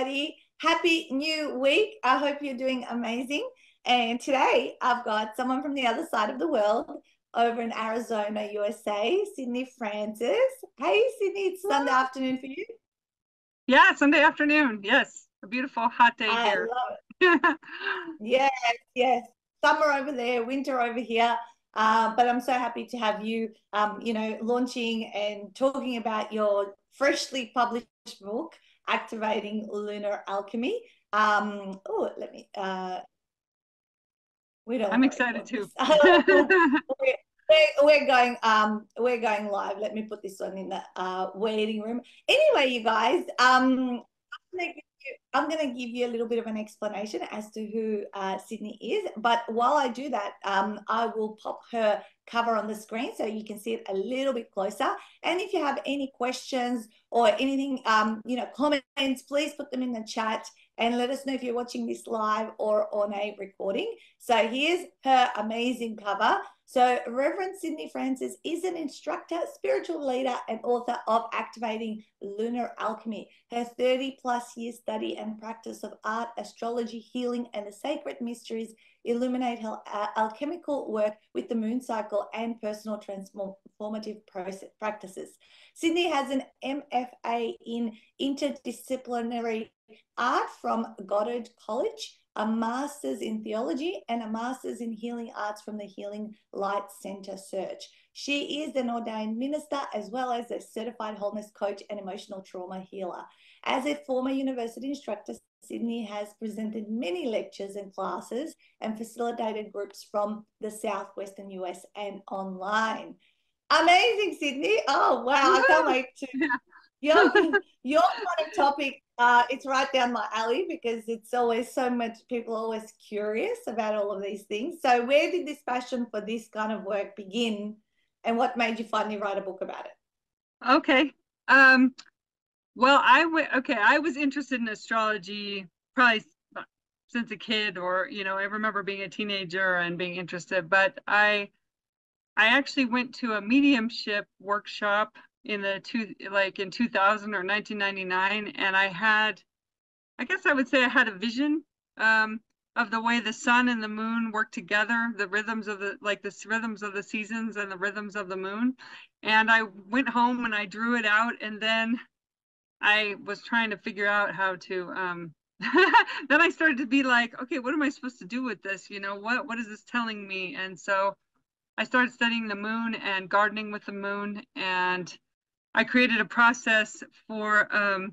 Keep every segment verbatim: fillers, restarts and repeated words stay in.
everybody. Happy new week. I hope you're doing amazing. And today I've got someone from the other side of the world over in Arizona, U S A, Sydney Francis. Hey, Sydney, it's Sunday afternoon for you. Yeah, Sunday afternoon. Yes. A beautiful hot day I here. I love it. Yes, yes. Summer over there, winter over here. Uh, but I'm so happy to have you, um, you know, launching and talking about your freshly published book, Activating Lunar Alchemy. Um, oh, let me, uh, we don't. I'm excited too. we're, we're going, um, we're going live. Let me put this one in the uh, waiting room. Anyway, you guys, um, I'm gonna give you, I'm going to give you a little bit of an explanation as to who uh, Sydney is. But while I do that, um, I will pop her cover on the screen so you can see it a little bit closer. And if you have any questions or anything, um, you know, comments, please put them in the chat and let us know if you're watching this live or on a recording. So here's her amazing cover. So Reverend Sydney Francis is an instructor, spiritual leader, and author of Activating Lunar Alchemy. Her thirty plus year study and practice of art, astrology, healing, and the sacred mysteries illuminate her alchemical work with the moon cycle and personal transformative process practices. Sydney has an M F A in interdisciplinary art from Goddard College, a master's in theology, and a master's in healing arts from the Healing Light Center Church. She is an ordained minister as well as a certified wholeness coach and emotional trauma healer. As a former university instructor, Sydney has presented many lectures and classes and facilitated groups from the Southwestern U S and online. Amazing, Sydney. Oh, wow. I can't wait to... Your, your kind of topic, uh, it's right down my alley because it's always so much, people are always curious about all of these things. So where did this passion for this kind of work begin, and what made you finally write a book about it? Okay. Um, well, I w okay, I was interested in astrology probably since a kid, or, you know, I remember being a teenager and being interested, but I, I actually went to a mediumship workshop in the two like in two thousand or nineteen ninety-nine, and I had, I guess I would say I had a vision um of the way the sun and the moon work together, the rhythms of the like the rhythms of the seasons and the rhythms of the moon. And I went home and I drew it out, and then I was trying to figure out how to um then I started to be like, okay, what am I supposed to do with this, you know, what what is this telling me? And so I started studying the moon and gardening with the moon, and I created a process for, um,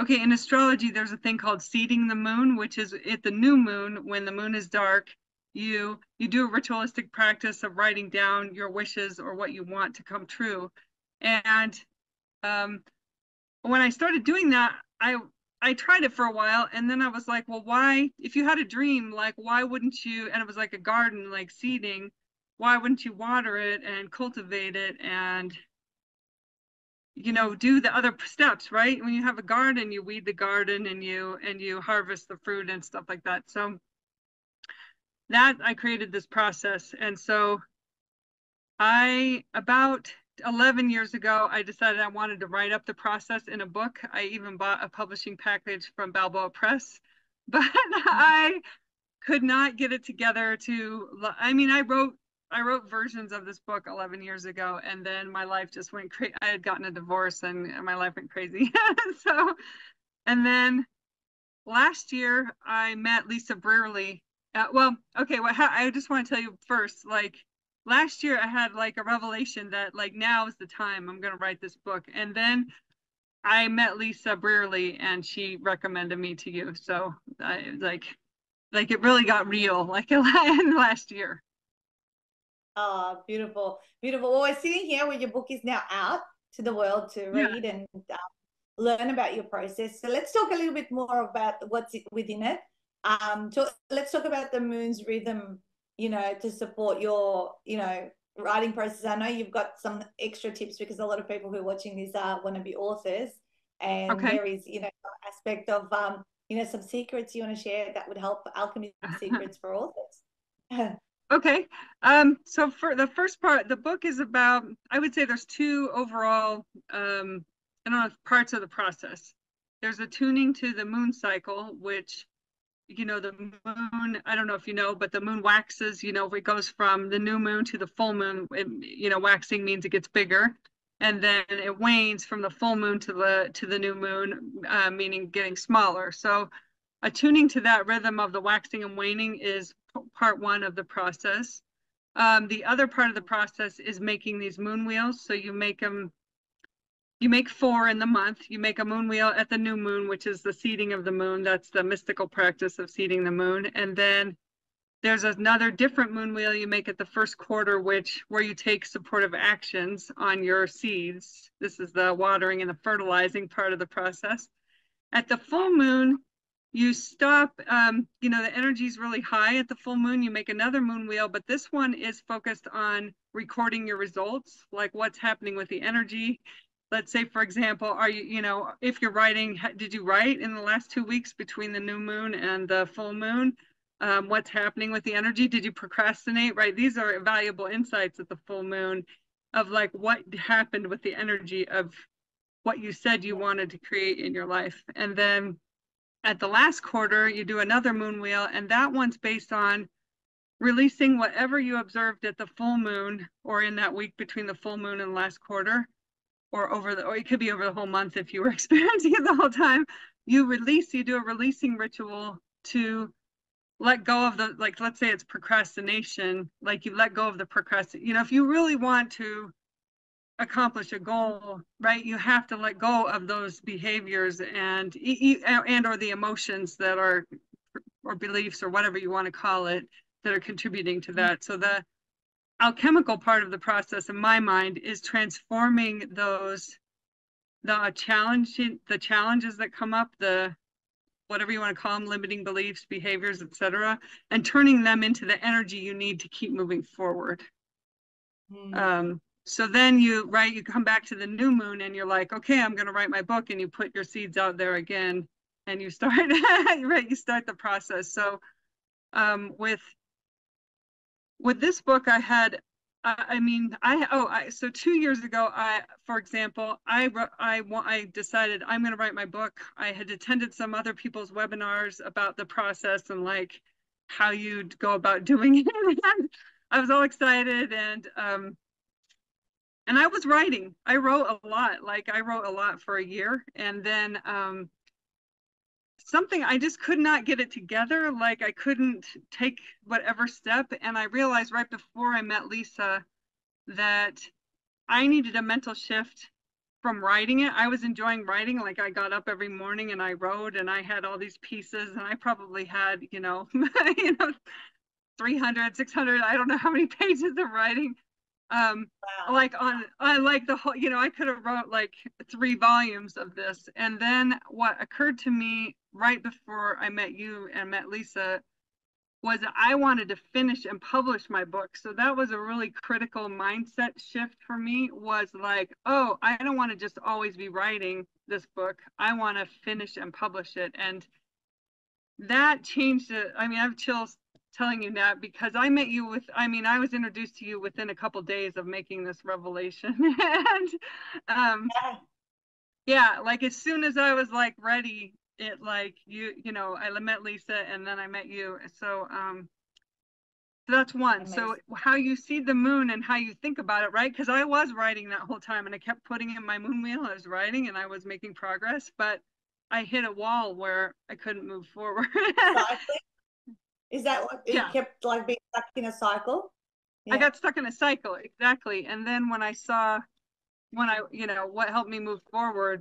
okay, in astrology, there's a thing called seeding the moon, which is at the new moon, when the moon is dark, you, you do a ritualistic practice of writing down your wishes or what you want to come true. And um, when I started doing that, I, I tried it for a while, and then I was like, well, why, if you had a dream, like, why wouldn't you, and it was like a garden, like seeding, why wouldn't you water it and cultivate it and, you know, do the other steps, right? When you have a garden, you weed the garden and you and you harvest the fruit and stuff like that. So that I created this process. And so I, about eleven years ago, I decided I wanted to write up the process in a book. I even bought a publishing package from Balboa Press, but I could not get it together to, I mean, I wrote, I wrote versions of this book eleven years ago, and then my life just went crazy. I had gotten a divorce, and, and my life went crazy. So, and then last year I met Lisa Brearley. Uh, well, okay, well, I just want to tell you first, like, last year I had like a revelation that like now is the time I'm going to write this book. And then I met Lisa Brearley, and she recommended me to you. So I like, like it really got real like last year. Oh, beautiful, beautiful. Well, we're sitting here where your book is now out to the world to read, yeah, and uh, learn about your process. So let's talk a little bit more about what's within it. Um, to, let's talk about the moon's rhythm, you know, to support your, you know, writing process. I know you've got some extra tips because a lot of people who are watching this are want to be authors, and okay, there is, you know, an aspect of, um, you know, some secrets you want to share that would help alchemy secrets for authors. Okay. Um, so for the first part, the book is about, I would say there's two overall, um, I don't know, parts of the process. there's a tuning to the moon cycle, which, you know, the moon, I don't know if you know, but the moon waxes, you know, it goes from the new moon to the full moon. It, you know, waxing means it gets bigger. And then it wanes from the full moon to the to the new moon, uh, meaning getting smaller. So attuning to that rhythm of the waxing and waning is part one of the process. Um, the other part of the process is making these moon wheels. So you make them, you make four in the month. You make a moon wheel at the new moon, which is the seeding of the moon. That's the mystical practice of seeding the moon. And then there's another different moon wheel you make at the first quarter, which where you take supportive actions on your seeds. This is the watering and the fertilizing part of the process. At the full moon, you stop, um, you know, the energy is really high at the full moon. You make another moon wheel, but this one is focused on recording your results, like what's happening with the energy. Let's say, for example, are you, you know, if you're writing, did you write in the last two weeks between the new moon and the full moon? Um, what's happening with the energy? Did you procrastinate, right? These are valuable insights at the full moon of like what happened with the energy of what you said you wanted to create in your life. And then at the last quarter, you do another moon wheel, and that one's based on releasing whatever you observed at the full moon or in that week between the full moon and last quarter, or over the, or it could be over the whole month if you were experiencing it the whole time. You release, you do a releasing ritual to let go of the, like, let's say it's procrastination, like you let go of the procrastination. You know, if you really want to accomplish a goal, right, you have to let go of those behaviors and and or the emotions that are, or beliefs or whatever you want to call it, that are contributing to that. So the alchemical part of the process in my mind is transforming those, the challenge the challenges that come up, the whatever you want to call them, limiting beliefs, behaviors, et cetera, and turning them into the energy you need to keep moving forward. Mm. Um, So then you, right, you come back to the new moon and you're like, okay, I'm going to write my book, and you put your seeds out there again and you start, right, you start the process. So um, with, with this book I had, I, I mean, I, oh, I, so two years ago, I, for example, I, I, I decided I'm going to write my book. I had attended some other people's webinars about the process and like how you'd go about doing it. And I was all excited and, um, And I was writing. I wrote a lot. Like I wrote a lot for a year. And then um, something, I just could not get it together. Like I couldn't take whatever step. And I realized right before I met Lisa that I needed a mental shift from writing it. I was enjoying writing. Like I got up every morning and I wrote and I had all these pieces and I probably had, you know, you know, three hundred, six hundred, I don't know how many pages of writing. Um, wow. Like on, I like the whole, you know, I could have wrote like three volumes of this. And then what occurred to me right before I met you and met Lisa was I wanted to finish and publish my book. So that was a really critical mindset shift for me, was like, oh, I don't want to just always be writing this book. I want to finish and publish it. And that changed it. I mean, I have chills telling you that, because I met you with, I mean, I was introduced to you within a couple of days of making this revelation. And um, yeah, like as soon as I was like ready, it like, you you know, I met Lisa and then I met you. So, um, so that's one. Amazing. So how you see the moon and how you think about it, right? Because I was writing that whole time and I kept putting in my moon wheel. I was writing and I was making progress, but I hit a wall where I couldn't move forward. Is that what it yeah. kept like being stuck in a cycle? Yeah. I got stuck in a cycle, exactly. And then when I saw, when I, you know, what helped me move forward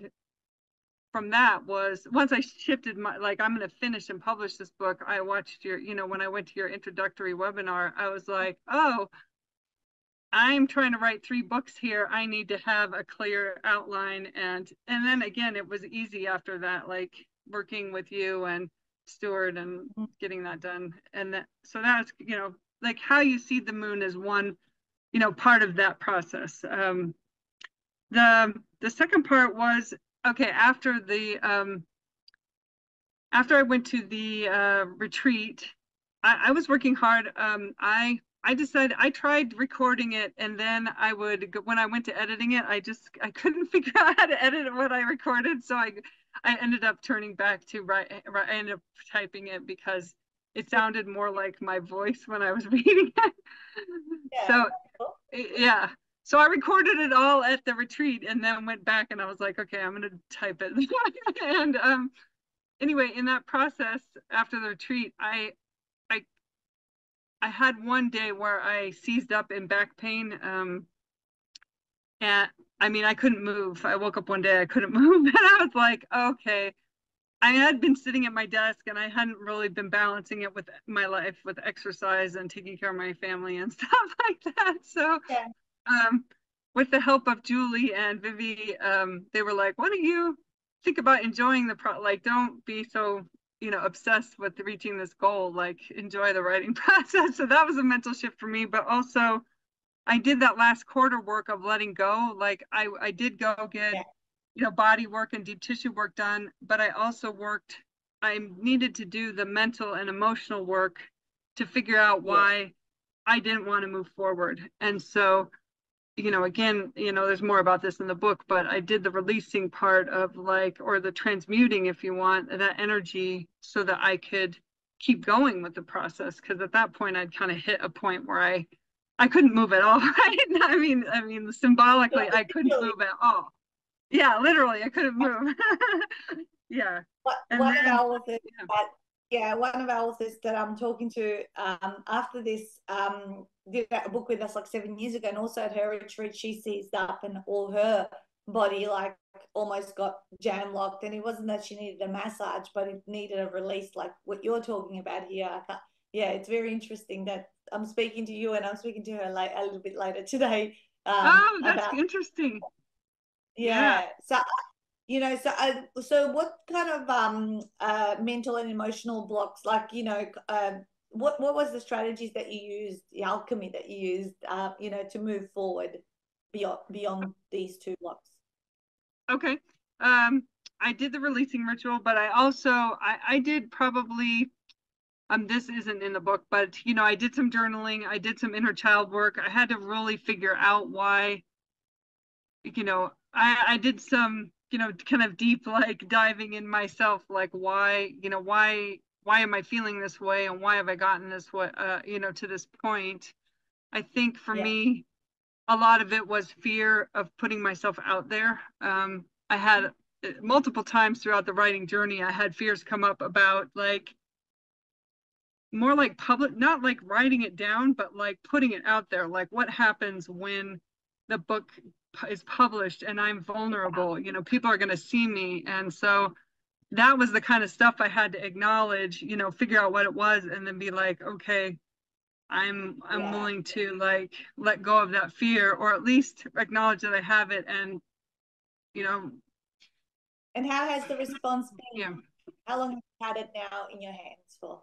from that was once I shifted my, like, I'm going to finish and publish this book. I watched your, you know, when I went to your introductory webinar, I was like, oh, I'm trying to write three books here. I need to have a clear outline. And, and then again, it was easy after that, like working with you and Steward and getting that done. And that, so that's, you know, like how you see the moon is one, you know, part of that process. Um, the the second part was, okay, after the um, after I went to the uh, retreat, I, I was working hard. Um, I I decided, I tried recording it, and then I would, when I went to editing it, I just, I couldn't figure out how to edit what I recorded. So I, I ended up turning back to, right, right, I ended up typing it because it sounded more like my voice when I was reading it. Yeah. So, cool. yeah. So I recorded it all at the retreat and then went back and I was like, okay, I'm going to type it. And um, anyway, in that process, after the retreat, I, I had one day where I seized up in back pain. Um, and I mean, I couldn't move. I woke up one day, I couldn't move. And I was like, okay, I had been sitting at my desk and I hadn't really been balancing it with my life, with exercise and taking care of my family and stuff like that. So yeah. um, with the help of Julie and Vivi, um, they were like, why don't you think about enjoying the pro, like, don't be so, you know, obsessed with reaching this goal, like enjoy the writing process. So that was a mental shift for me, but also I did that last quarter work of letting go. Like I, I did go get, yeah. you know, body work and deep tissue work done, but I also worked, I needed to do the mental and emotional work to figure out why yeah. I didn't want to move forward. And so, you know, again, you know, there's more about this in the book, but I did the releasing part of like, or the transmuting, if you want, that energy so that I could keep going with the process. Cause at that point I'd kind of hit a point where I, I couldn't move at all. Right? I mean, I mean, symbolically, yeah, I couldn't move at all. Yeah, literally, I couldn't move. yeah. What, one then, of our authors, yeah. But, yeah, one of our authors that I'm talking to um, after this, um, did a book with us like seven years ago, and also at her retreat she seized up and all her body like almost got jam locked, and it wasn't that she needed a massage, but it needed a release like what you're talking about here. I can't, yeah, it's very interesting that I'm speaking to you and I'm speaking to her like a little bit later today. Um, oh, that's about, interesting. Yeah, yeah. So you know, so I, so what kind of um uh mental and emotional blocks, like, you know, uh, What what was the strategies that you used, the alchemy that you used, uh, you know, to move forward beyond beyond these two blocks? Okay, um, I did the releasing ritual, but I also I, I did probably um this isn't in the book, but you know, I did some journaling, I did some inner child work. I had to really figure out why. You know, I I did some you know kind of deep like diving in myself, like why you know why. why am I feeling this way? And why have I gotten this, what, uh, you know, to this point? I think for yeah. me, a lot of it was fear of putting myself out there. Um, I had multiple times throughout the writing journey, I had fears come up about like, more like public, not like writing it down, but like putting it out there. Like what happens when the book is published and I'm vulnerable, you know, people are going to see me. And so that was the kind of stuff I had to acknowledge, you know, figure out what it was and then be like, okay, I'm I'm yeah. willing to like let go of that fear, or at least acknowledge that I have it. And, you know. And how has the response been? Yeah. How long have you had it now in your hands for?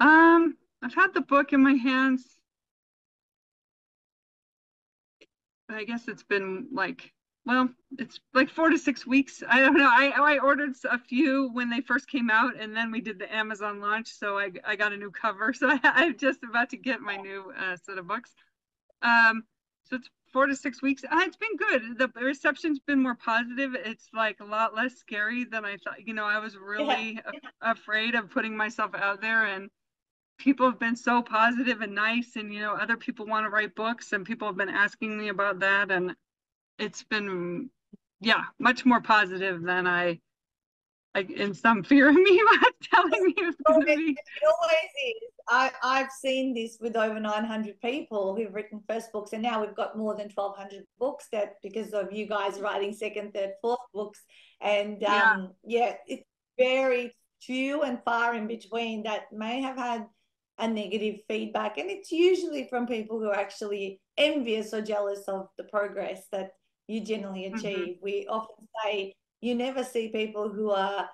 Um, I've had the book in my hands. I guess it's been like, well, it's like four to six weeks. I don't know. I, I ordered a few when they first came out, and then we did the Amazon launch. So I, I got a new cover. So I, I'm just about to get my new uh, set of books. Um, so it's four to six weeks. Uh, it's been good. The reception's been more positive. It's like a lot less scary than I thought. You know, I was really yeah. af afraid of putting myself out there, and people have been so positive and nice. And, you know, other people want to write books, and people have been asking me about that. And it's been, yeah, much more positive than I, I in some fear of me was telling you. It always is. I, I've seen this with over nine hundred people who've written first books, and now we've got more than twelve hundred books that because of you guys writing second, third, fourth books. And um, yeah. yeah, it's very few and far in between that may have had a negative feedback, and it's usually from people who are actually envious or jealous of the progress that you generally achieve. Mm-hmm. We often say you never see people who are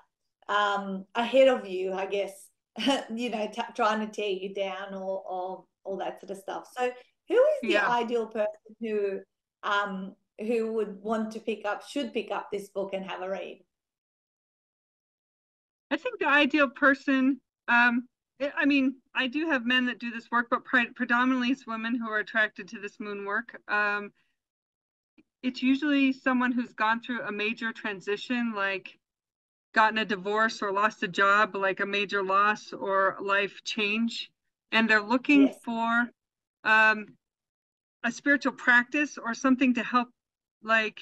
um, ahead of you, I guess, you know, t trying to tear you down or, or all that sort of stuff. So who is the yeah. ideal person who um, who would want to pick up, should pick up this book and have a read? I think the ideal person, um, I mean, I do have men that do this work, but predominantly it's women who are attracted to this moon work. Um, it's usually someone who's gone through a major transition, like gotten a divorce or lost a job, like a major loss or life change. And they're looking yes. for um, a spiritual practice or something to help, like,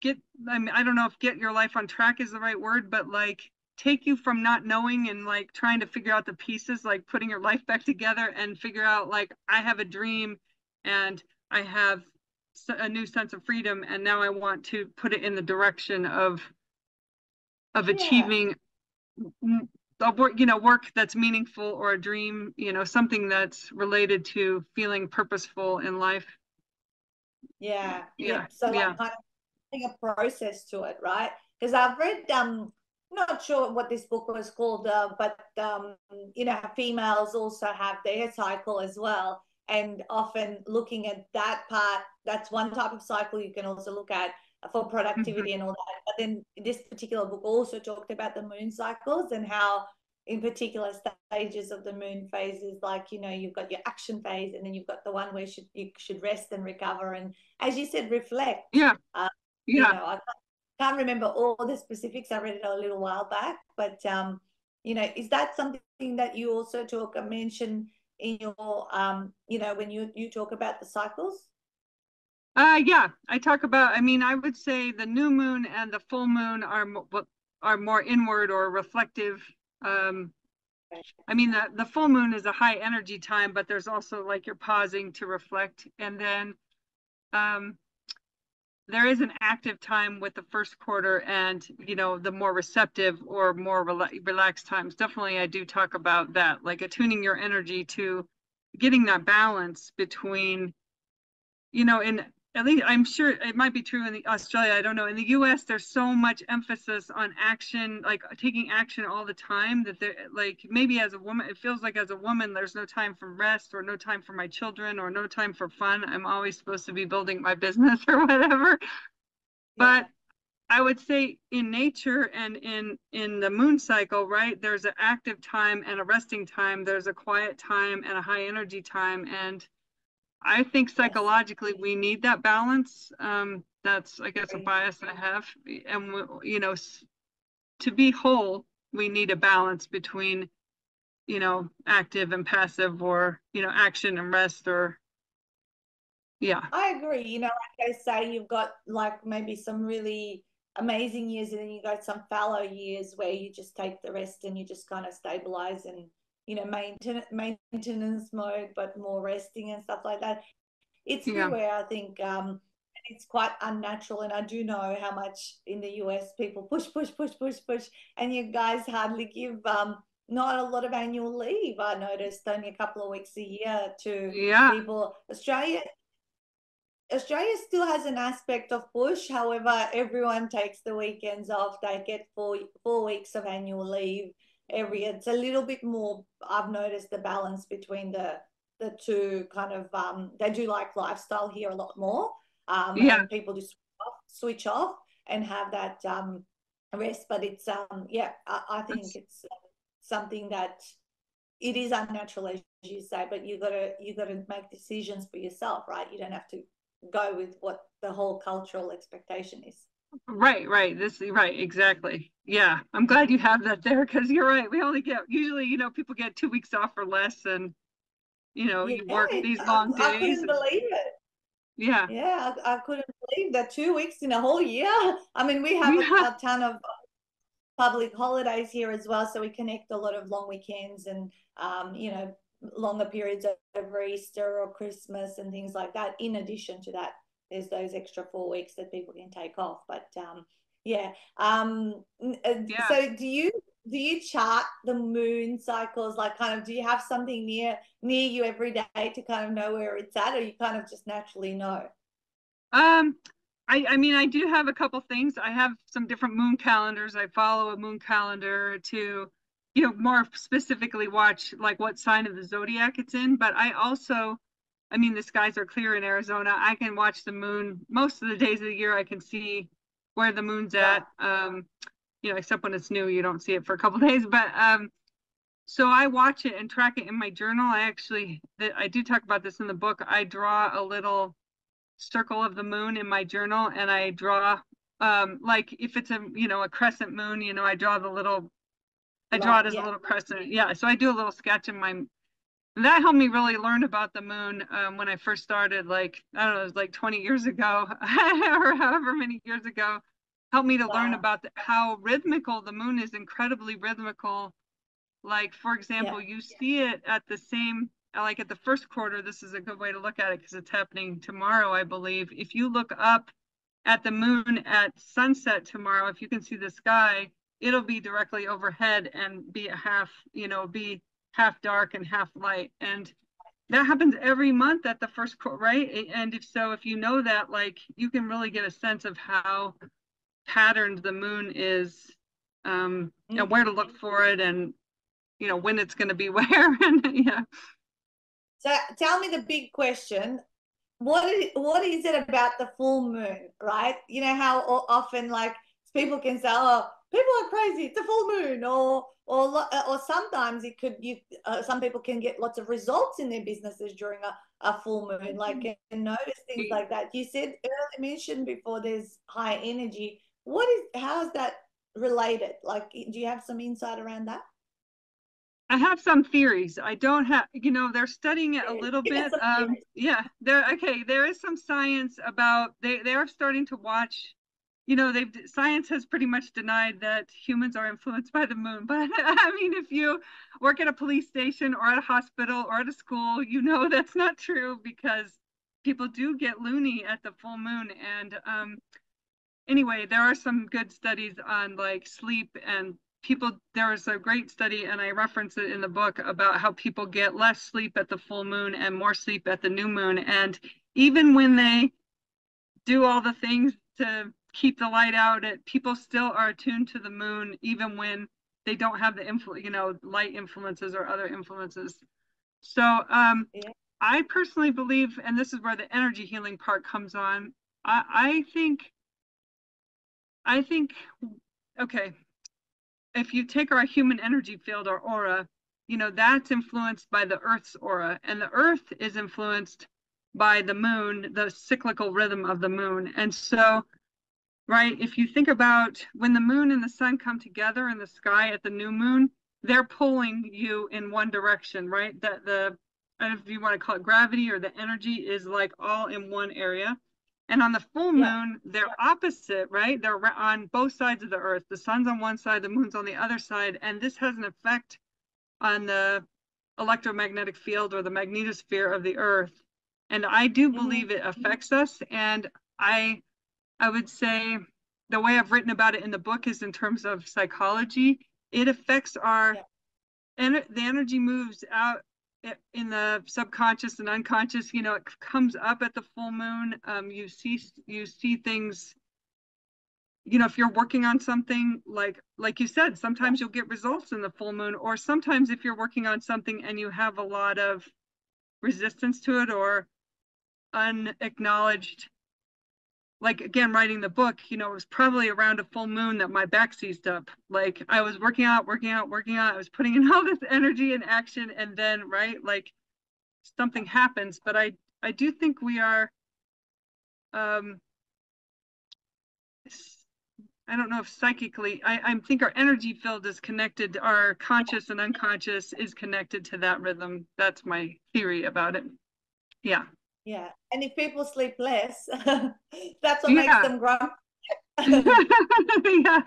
get, I mean, I don't know if get your life on track is the right word, but like, take you from not knowing and like trying to figure out the pieces, like putting your life back together and figure out like, I have a dream and I have a new sense of freedom. And now I want to put it in the direction of, of yeah. achieving a work, you know, work that's meaningful or a dream, you know, something that's related to feeling purposeful in life. Yeah. Yeah. yeah. So like yeah. kind of a process to it, right? Because I've read, um, not sure what this book was called, uh, but, um, you know, females also have their cycle as well. And often looking at that part, that's one type of cycle you can also look at for productivity mm-hmm. and all that. But then this particular book also talked about the moon cycles and how in particular stages of the moon phases, like, you know, you've got your action phase and then you've got the one where you should, you should rest and recover. And as you said, reflect. Yeah. Uh, yeah. You know, I can't remember all the specifics. I read it a little while back, but um, you know, is that something that you also talk or mention in your, um, you know, when you you talk about the cycles? Uh, yeah, I talk about. I mean, I would say the new moon and the full moon are are more inward or reflective. Um, I mean, the the full moon is a high energy time, but there's also like you're pausing to reflect, and then. Um, There is an active time with the first quarter and, you know, the more receptive or more rela relaxed times. Definitely, I do talk about that, like attuning your energy to getting that balance between, you know, in at least I'm sure it might be true in the Australia. I don't know. In the U S, there's so much emphasis on action, like taking action all the time that there, like maybe as a woman, it feels like as a woman, there's no time for rest or no time for my children or no time for fun. I'm always supposed to be building my business or whatever. Yeah. But I would say in nature and in, in the moon cycle, right, there's an active time and a resting time. There's a quiet time and a high energy time. And I think psychologically we need that balance. Um, that's, I guess, a bias I have. And, we, you know, to be whole, we need a balance between, you know, active and passive or, you know, action and rest or, yeah. I agree. You know, like I say, you've got like maybe some really amazing years and then you got some fallow years where you just take the rest and you just kind of stabilize and, you know, maintain, maintenance mode, but more resting and stuff like that. It's yeah. everywhere, I think. Um, it's quite unnatural, and I do know how much in the U S people push, push, push, push, push, and you guys hardly give um, not a lot of annual leave, I noticed, only a couple of weeks a year to yeah. people. Australia, Australia still has an aspect of push. However, everyone takes the weekends off. They get four, four weeks of annual leave every year. It's a little bit more, I've noticed the balance between the the two kind of, um, they do like lifestyle here a lot more. Um, yeah. People just switch off and have that um, rest, but it's, um, yeah, I, I think it's, it's something that it is unnatural, as you say, but you gotta, you gotta make decisions for yourself, right? You don't have to go with what the whole cultural expectation is. Right, right. This, right, exactly. Yeah, I'm glad you have that there because you're right. We only get usually, you know, people get two weeks off or less, and you know, yeah, you work these long days. I couldn't believe it. Yeah, yeah, I, I couldn't believe that two weeks in a whole year. I mean, we have yeah. a, a ton of public holidays here as well, so we connect a lot of long weekends and um, you know, longer periods over Easter or Christmas and things like that. In addition to that, there's those extra four weeks that people can take off. But um, yeah. Um, yeah. So do you do you chart the moon cycles? Like kind of, do you have something near near you every day to kind of know where it's at, or you kind of just naturally know? Um, I, I mean, I do have a couple things. I have some different moon calendars. I follow a moon calendar to, you know, more specifically watch like what sign of the zodiac it's in. But I also, I mean, the skies are clear in Arizona. I can watch the moon most of the days of the year. I can see where the moon's at, um, you know, except when it's new, you don't see it for a couple of days. But um, So I watch it and track it in my journal. I actually, I do talk about this in the book. I draw a little circle of the moon in my journal, and I draw, um, like if it's a, you know, a crescent moon, you know, I draw the little, I draw it as yeah. a little crescent. Yeah. So I do a little sketch in my, that helped me really learn about the moon um, when I first started, like, I don't know, it was like twenty years ago or however many years ago, helped me to wow. learn about the, how rhythmical the moon is, incredibly rhythmical. Like, for example, yeah, you yeah. see it at the same, like at the first quarter, this is a good way to look at it because it's happening tomorrow, I believe. If you look up at the moon at sunset tomorrow, if you can see the sky, it'll be directly overhead and be a half, you know, be half dark and half light. And that happens every month at the first quarter, right? And if so, if you know that, like, you can really get a sense of how patterned the moon is um, mm-hmm. and where to look for it and, you know, when it's going to be where. And yeah. So tell me the big question. What is, what is it about the full moon, right? You know how often, like, people can say, oh, people are crazy, it's a full moon, or or or sometimes it could, you uh, some people can get lots of results in their businesses during a, a full moon, like, and notice things like that. You said earlier, mentioned before, there's high energy. What is, how is that related? Like, do you have some insight around that? I have some theories. I don't have, you know, they're studying it a little bit. Um, yeah, there. Okay, there is some science about, they, they are starting to watch, you know, they've, science has pretty much denied that humans are influenced by the moon. But I mean, if you work at a police station or at a hospital or at a school, you know, that's not true, because people do get loony at the full moon. And um, anyway, there are some good studies on, like, sleep and people, there was a great study, and I reference it in the book, about how people get less sleep at the full moon and more sleep at the new moon. And even when they do all the things to keep the light out, it, people still are attuned to the moon, even when they don't have the influ- you know, light influences or other influences. So um, yeah. I personally believe, and this is where the energy healing part comes on, I, I think, I think, okay, if you take our human energy field, our aura, you know, that's influenced by the Earth's aura, and the Earth is influenced by the moon, the cyclical rhythm of the moon. And so, right, if you think about when the moon and the sun come together in the sky at the new moon, they're pulling you in one direction, right? That the, if you want to call it gravity or the energy, is like all in one area. And on the full moon, yeah. they're yeah. opposite, right? They're on both sides of the Earth. The sun's on one side, the moon's on the other side. And this has an effect on the electromagnetic field or the magnetosphere of the Earth. And I do believe mm-hmm. it affects us. And I, I would say the way I've written about it in the book is in terms of psychology. It affects our, yeah. and the energy moves out in the subconscious and unconscious, you know, it comes up at the full moon. Um, you see, you see things, you know, if you're working on something, like, like you said, sometimes you'll get results in the full moon, or sometimes if you're working on something and you have a lot of resistance to it or unacknowledged, like, again, writing the book, you know, it was probably around a full moon that my back seized up. Like, I was working out, working out, working out. I was putting in all this energy and action. And then, right, like, something happens. But I, I do think we are, um, I don't know if psychically, I, I think our energy field is connected, our conscious and unconscious is connected to that rhythm. That's my theory about it. Yeah. Yeah, and if people sleep less, that's what yeah. makes them grumpy. yeah.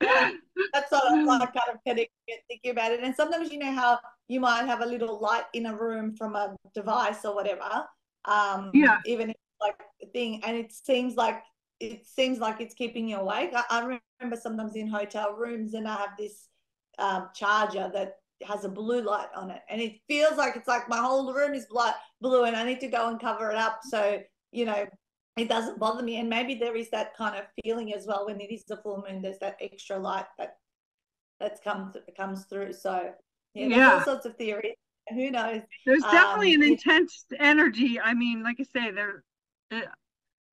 yeah. That's what I'm like, kind of thinking about it. And sometimes, you know, how you might have a little light in a room from a device or whatever. Um, yeah. Even if it's like a thing, and it seems like it seems like it's keeping you awake. I, I remember sometimes in hotel rooms, and I have this um, charger that has a blue light on it, and it feels like it's like my whole room is light blue, and I need to go and cover it up so, you know, it doesn't bother me. And maybe there is that kind of feeling as well when it is the full moon. There's that extra light that that's come th comes through. So yeah, there's yeah. all sorts of theories. Who knows? There's definitely um, an intense energy. I mean, like I say, there. It,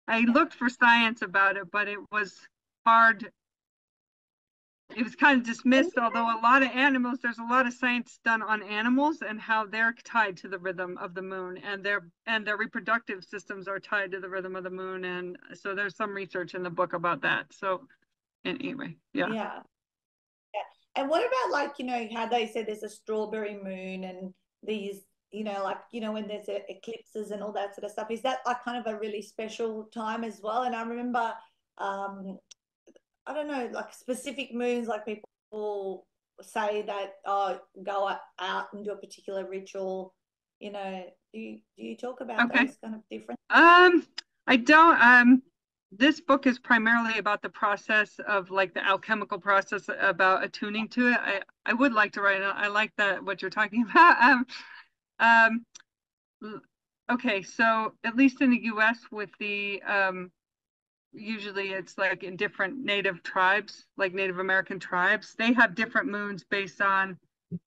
I looked for science about it, but it was hard. it was kind of dismissed, although a lot of animals, there's a lot of science done on animals and how they're tied to the rhythm of the moon, and their and their reproductive systems are tied to the rhythm of the moon. And so there's some research in the book about that. So anyway, yeah. Yeah. Yeah. And what about, like, you know, how they said there's a strawberry moon and these, you know, like, you know, when there's a, eclipses and all that sort of stuff, is that like kind of a really special time as well? And I remember, um, I don't know, like specific moons, like people say that, oh, go out and do a particular ritual, you know, do you, do you talk about okay. those kind of different? Um, I don't, um, this book is primarily about the process of, like, the alchemical process about attuning to it. I, I would like to write, I like that, what you're talking about. Um, um, okay. So at least in the U S with the, um, usually it's like in different native tribes, like Native American tribes, they have different moons based on,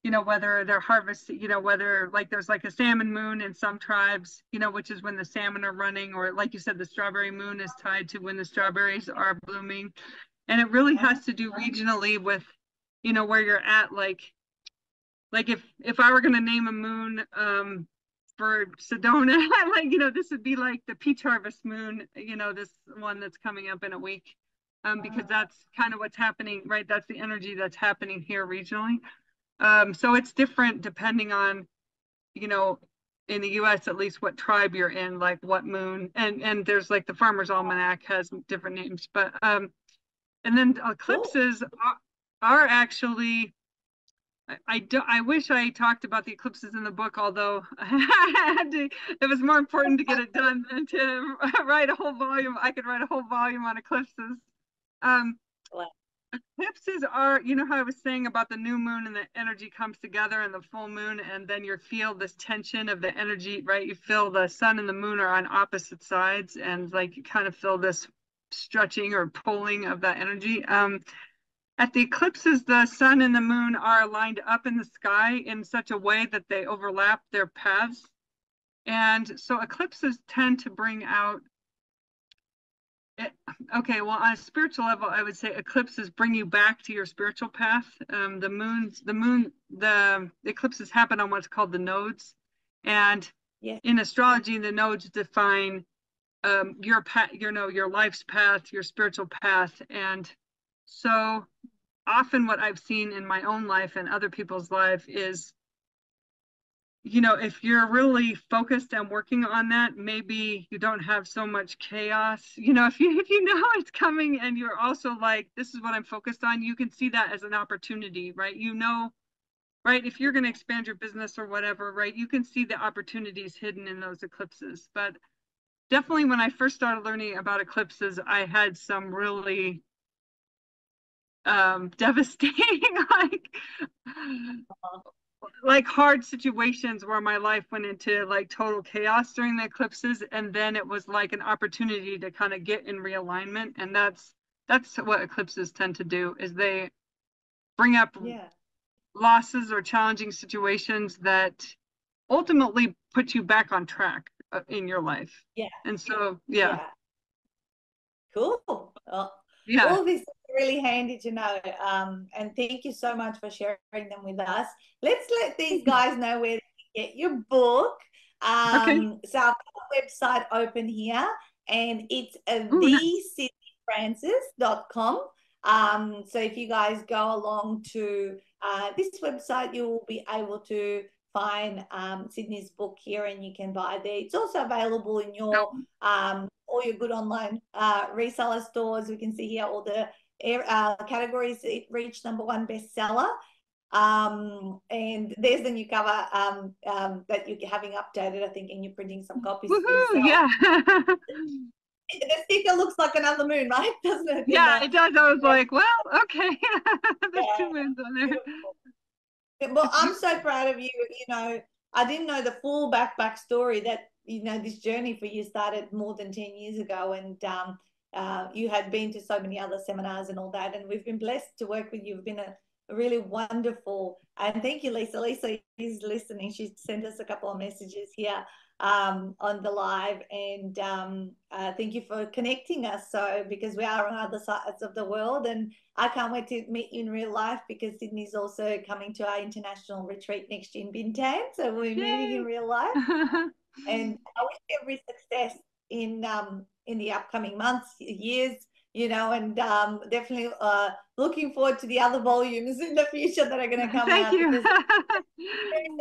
you know, whether they're harvest, you know, whether like there's like a salmon moon in some tribes, you know, which is when the salmon are running, or like you said, the strawberry moon is tied to when the strawberries are blooming. And it really has to do regionally with, you know, where you're at. Like, like if, if I were going to name a moon, um, for Sedona, like, you know, this would be like the peach harvest moon, you know, this one that's coming up in a week, um, because that's kind of what's happening, right? That's the energy that's happening here regionally. Um, so it's different depending on, you know, in the U S at least what tribe you're in, like what moon, and, and there's like the Farmer's Almanac has different names, but, um, and then eclipses are, are actually, I do, I wish I talked about the eclipses in the book, although I had to, it was more important to get it done than to write a whole volume. I could write a whole volume on eclipses. Um, eclipses are, you know how I was saying about the new moon and the energy comes together and the full moon, and then you feel this tension of the energy, right? You feel the sun and the moon are on opposite sides, and like you kind of feel this stretching or pulling of that energy. Um, At the eclipses, the sun and the moon are lined up in the sky in such a way that they overlap their paths. And so eclipses tend to bring out, it, okay, well, on a spiritual level, I would say eclipses bring you back to your spiritual path. Um, the moons, the moon, the, the eclipses happen on what's called the nodes. And yeah. in astrology, the nodes define um, your path, you know, your life's path, your spiritual path. And so often what I've seen in my own life and other people's life is, you know, if you're really focused and working on that, maybe you don't have so much chaos. You know, if you, if you know it's coming and you're also like, this is what I'm focused on, you can see that as an opportunity, right? You know, right? If you're going to expand your business or whatever, right? You can see the opportunities hidden in those eclipses. But definitely when I first started learning about eclipses, I had some really um devastating like like hard situations where my life went into like total chaos during the eclipses, and then it was like an opportunity to kind of get in realignment. And that's that's what eclipses tend to do, is they bring up yeah. losses or challenging situations that ultimately put you back on track in your life. Yeah. And so yeah, yeah. cool. Well, yeah, all this really handy to know, um and thank you so much for sharing them with us. Let's let these guys know where to get your book. um okay. So I've got the website open here, and it's the sydney francis dot com. Um so if you guys go along to uh this website, you will be able to find um Sydney's book here, and you can buy there. It's also available in your um all your good online uh reseller stores. We can see here all the Uh, categories. It reached number one bestseller, um, and there's the new cover um, um, that you're having updated, I think, and you're printing some copies. Woohoo, yeah. The sticker looks like another moon, right? Doesn't it? Yeah, yeah. It does. I was yeah. like, well, okay, there's yeah. two moons on there. Beautiful. Well, I'm so proud of you. You know, I didn't know the full back backstory that, you know, this journey for you started more than ten years ago, and um, Uh, you had been to so many other seminars and all that, and we've been blessed to work with you. You've been a really wonderful, and thank you, Lisa. Lisa is listening. She sent us a couple of messages here. um, on the live, and um, uh, thank you for connecting us. So, because we are on other sides of the world, and I can't wait to meet you in real life, because Sydney's also coming to our international retreat next year in Bintang, so we're Yay. meeting in real life. And I wish you every success in um, in the upcoming months, years, you know, and um, definitely uh, looking forward to the other volumes in the future that are going to come Thank out. You. There's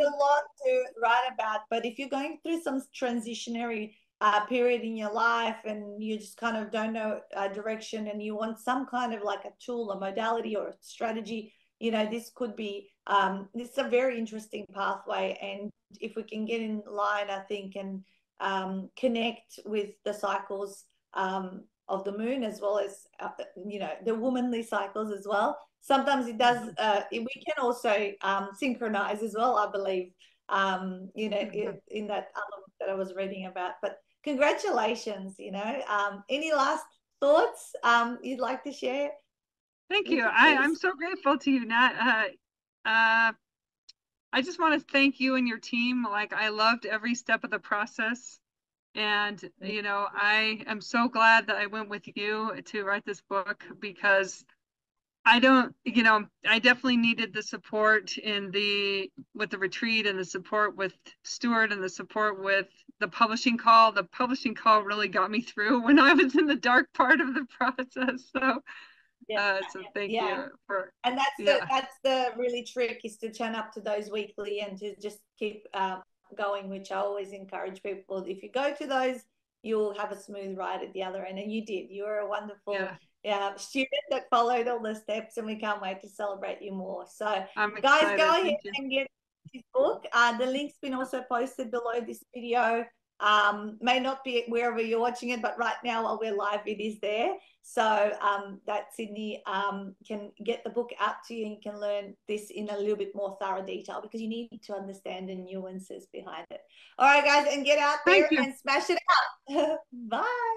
a lot to write about, but if you're going through some transitionary uh, period in your life and you just kind of don't know uh, direction, and you want some kind of like a tool, a modality or a strategy, you know, this could be, um, this is a very interesting pathway. And if we can get in line, I think, and um, connect with the cycles, um, of the moon, as well as uh, you know, the womanly cycles as well. Sometimes it does. Uh, it, we can also um, synchronize as well, I believe. Um, you know, in, in that other book that I was reading about. But congratulations. You know, um, any last thoughts um, you'd like to share? Thank you. I, I'm so grateful to you, Nat. Uh, uh, I just want to thank you and your team. Like, I loved every step of the process. And, you know, I am so glad that I went with you to write this book, because I don't, you know, I definitely needed the support in the, with the retreat, and the support with Stuart, and the support with the publishing call. The publishing call really got me through when I was in the dark part of the process. So, yeah, uh, so thank yeah. you. For, and that's, yeah. the, that's the really trick, is to turn up to those weekly and to just keep uh, going, which I always encourage people. If you go to those, you'll have a smooth ride at the other end, and you did. You were a wonderful yeah. Yeah, student that followed all the steps, and we can't wait to celebrate you more. So I'm guys excited. Go ahead and get this book. Uh, the link's been also posted below this video. Um, may not be wherever you're watching it, but right now while we're live, it is there. So um, that Sydney um, can get the book out to you, and you can learn this in a little bit more thorough detail, because you need to understand the nuances behind it. All right, guys, and get out there and smash it out. Bye.